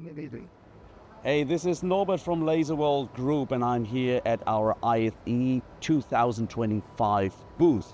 immediately. Hey, this is Norbert from Laserworld Group, and I'm here at our ISE 2025 booth.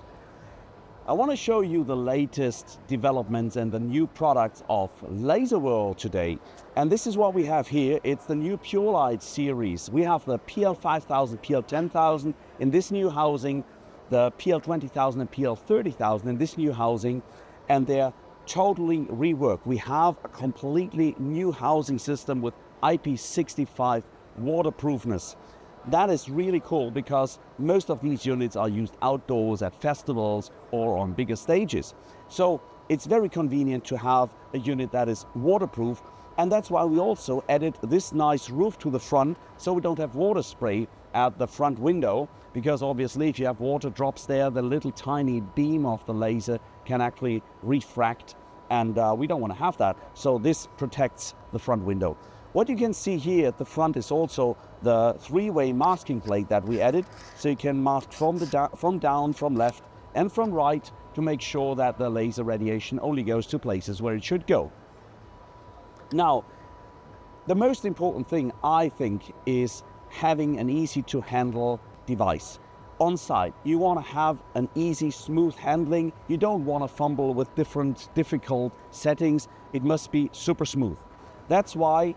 I want to show you the latest developments and the new products of Laserworld today. And this is what we have here. It's the new PureLight series. We have the PL-5000, PL-10,000 in this new housing, the PL-20,000 and PL-30,000 in this new housing, and they're totally reworked. We have a completely new housing system with IP65 waterproofness. That is really cool because most of these units are used outdoors at festivals or on bigger stages. So it's very convenient to have a unit that is waterproof, and that's why we also added this nice roof to the front so we don't have water spray at the front window, because obviously if you have water drops there, the little tiny beam of the laser can actually refract, and we don't want to have that. So this protects the front window. What you can see here at the front is also the three-way masking plate that we added, so you can mask from down, from left and from right to make sure that the laser radiation only goes to places where it should go. Now, the most important thing, I think, is having an easy-to-handle device. On site, you want to have an easy, smooth handling. You don't want to fumble with difficult settings. It must be super smooth. That's why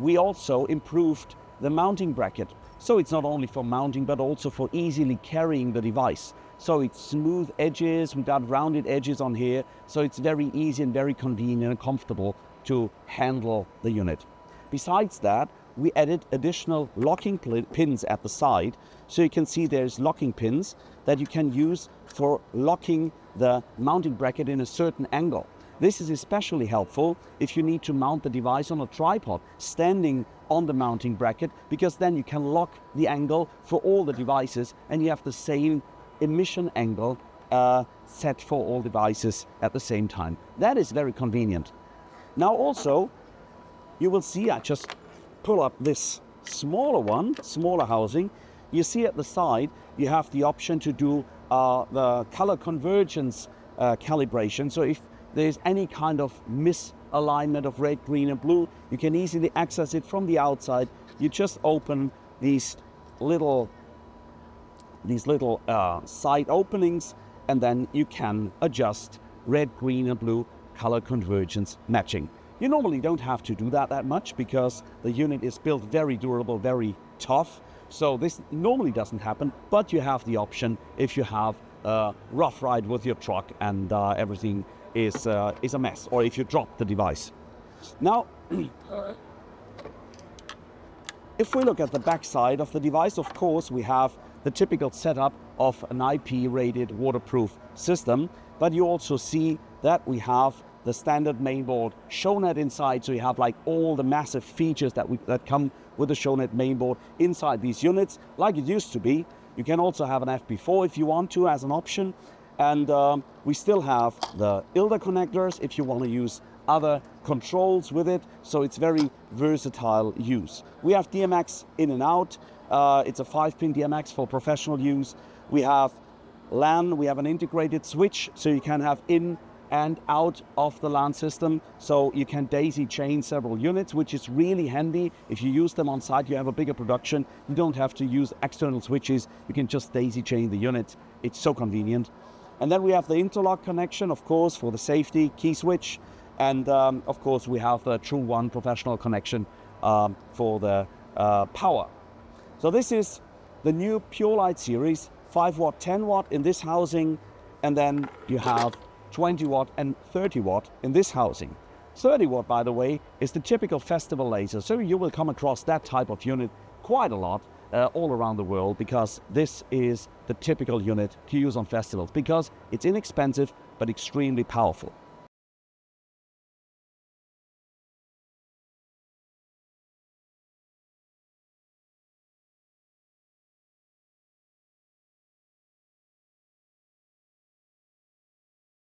we also improved the mounting bracket. So it's not only for mounting, but also for easily carrying the device. So it's smooth edges, we've got rounded edges on here. So it's very easy and very convenient and comfortable to handle the unit. Besides that, we added additional locking pins at the side. So you can see there's locking pins that you can use for locking the mounting bracket in a certain angle. This is especially helpful if you need to mount the device on a tripod standing on the mounting bracket, because then you can lock the angle for all the devices and you have the same emission angle set for all devices at the same time. That is very convenient. Now also, you will see, I just pull up this smaller one, smaller housing. You see at the side, you have the option to do the color convergence calibration. So if there's any kind of misalignment of red, green and blue, you can easily access it from the outside. You just open these little side openings, and then you can adjust red, green and blue color convergence matching. You normally don't have to do that much because the unit is built very durable, very tough. So this normally doesn't happen, but you have the option if you have a rough ride with your truck and everything is a mess, or if you drop the device. Now, if we look at the back side of the device, of course, we have the typical setup of an IP-rated waterproof system, but you also see that we have the standard mainboard Shownet inside, so you have like all the massive features that come with the Shownet mainboard inside these units, like it used to be. You can also have an fp4 if you want to as an option. And we still have the ILDA connectors if you want to use other controls with it. So it's very versatile use. We have DMX in and out. It's a 5-pin DMX for professional use. We have LAN. We have an integrated switch, so you can have in and out of the LAN system. So you can daisy chain several units, which is really handy. If you use them on site, you have a bigger production. You don't have to use external switches. You can just daisy chain the units. It's so convenient. And then we have the interlock connection, of course, for the safety key switch. And of course, we have the TrueOne professional connection for the power. So this is the new PureLight series, 5 watt, 10 watt in this housing. And then you have 20 watt and 30 watt in this housing. 30 watt, by the way, is the typical festival laser. So you will come across that type of unit quite a lot. All around the world, because this is the typical unit to use on festivals, because it's inexpensive but extremely powerful.